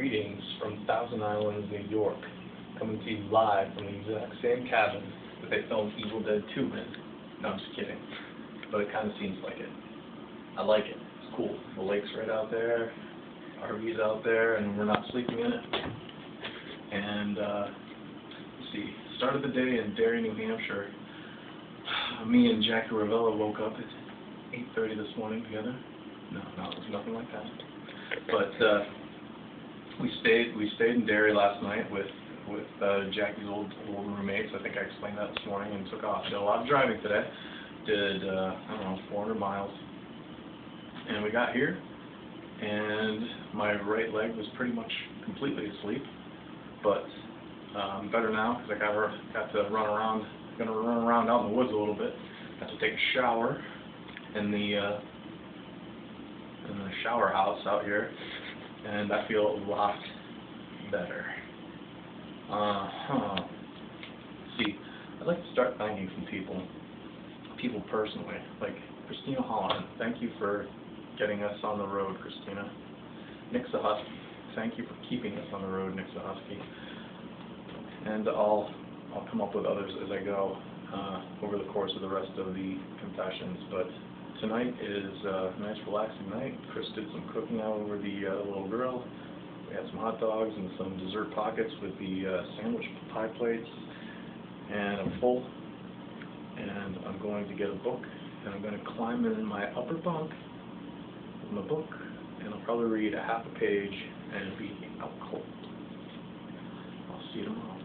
Greetings from Thousand Islands, New York, coming to you live from the exact same cabin that they filmed Evil Dead 2 in. No, I'm just kidding. But it kind of seems like it. I like it. It's cool. The lake's right out there, RV's out there, and we're not sleeping in it. And, let's see, start of the day in Derry, New Hampshire. Me and Jackie Ravella woke up at 8:30 this morning together. No, it was nothing like that. But we stayed in Derry last night with Jackie's old roommates. I think I explained that this morning, and took off. Did a lot of driving today. Did I don't know, 400 miles. And we got here, and my right leg was pretty much completely asleep. But I'm better now because I got to run around. Gonna run around out in the woods a little bit. Got to take a shower in the shower house out here, and I feel a lot better. See, I'd like to start thanking some people personally, like Christina Holland. Thank you for getting us on the road, Christina. Nick Zahusky, thank you for keeping us on the road, Nick Zahusky. And I'll come up with others as I go over the course of the rest of the confessions, but tonight is a nice relaxing night. Chris did some cooking out over the little grill. We had some hot dogs and some dessert pockets with the sandwich pie plates, and I'm full, and I'm going to get a book, and I'm going to climb in my upper bunk with my book, and I'll probably read a half a page and be out cold. I'll see you tomorrow.